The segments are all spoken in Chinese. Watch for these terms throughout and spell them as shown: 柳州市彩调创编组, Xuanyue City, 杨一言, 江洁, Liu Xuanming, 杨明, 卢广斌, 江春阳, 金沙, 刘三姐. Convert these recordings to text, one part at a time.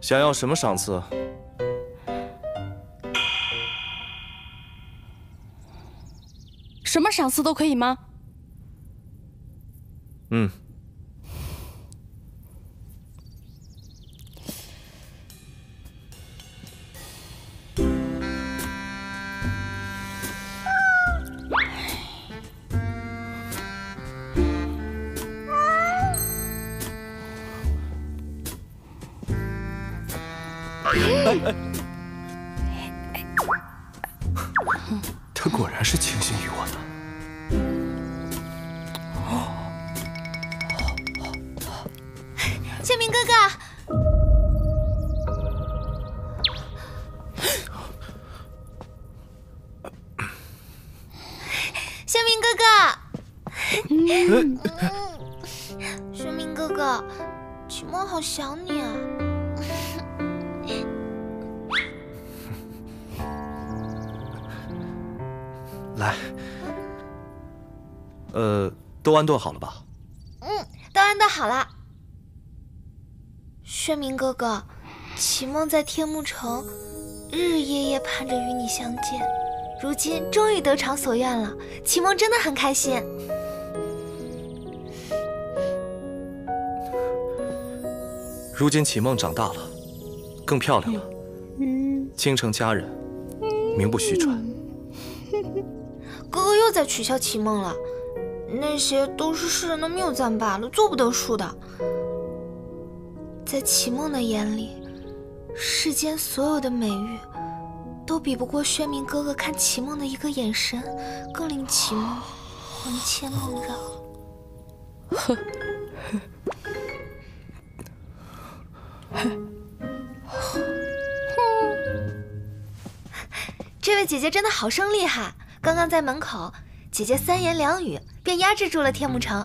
想要什么赏赐？什么赏赐都可以吗？嗯。他果然是倾心于我呢。 建明哥哥，建明哥哥，玄明哥哥，启墨好想你啊！来，都安顿好了吧？嗯，都安顿好了。 宣明哥哥，启墨在天幕城日日夜夜盼着与你相见，如今终于得偿所愿了，启墨真的很开心。如今启墨长大了，更漂亮了，京城佳人，名不虚传。哥哥又在取笑启墨了，那些都是世人的谬赞罢了，做不得数的。 在启梦的眼里，世间所有的美玉，都比不过宣明哥哥看启梦的一个眼神，更令启梦魂牵梦绕。这位姐姐真的好生厉害！刚刚在门口，姐姐三言两语便压制住了天幕城。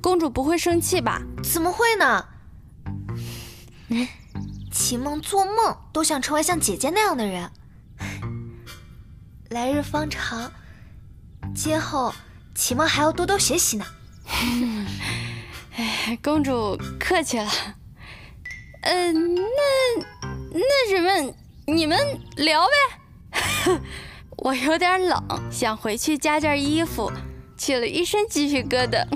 公主不会生气吧？ 怎么会呢？启梦做梦都想成为像姐姐那样的人。来日方长，今后启梦还要多多学习呢。哎，公主客气了。那什么，你们聊呗。我有点冷，想回去加件衣服，起了一身鸡皮疙瘩。